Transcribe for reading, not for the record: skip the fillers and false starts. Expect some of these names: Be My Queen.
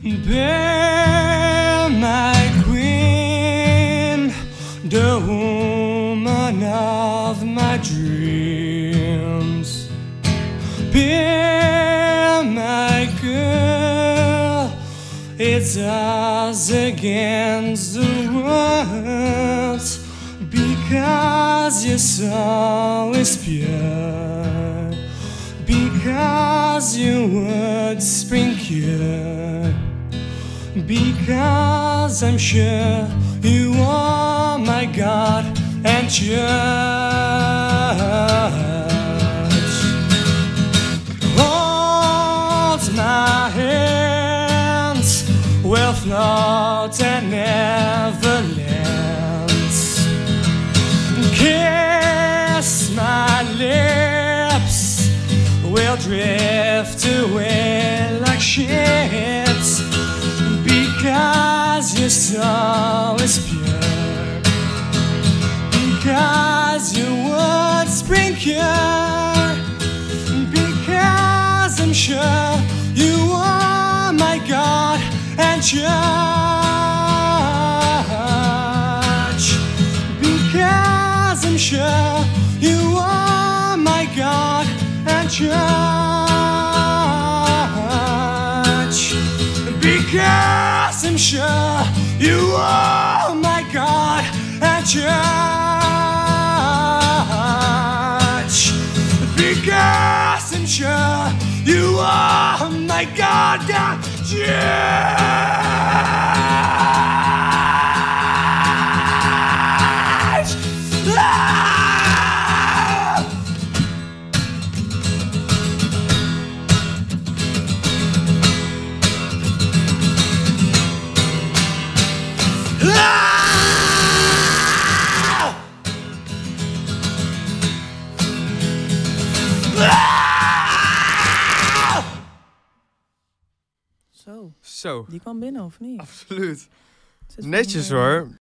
Be my queen, the woman of my dreams. Be my girl, it's us against the world, because your soul is pure, because your words spring pure. Because I'm sure you are my God and Judge. Hold my hands, we'll float and never land. Kiss my lips, we'll drift away like ships. Because your soul is pure, because your words spring pure, because I'm sure you are my God and Judge, because I'm sure you are my God and Judge, because I'm sure you are my God and Judge. Because I'm sure you are my God and Judge. Zo, die kwam binnen, of niet? Absoluut. Netjes hoor.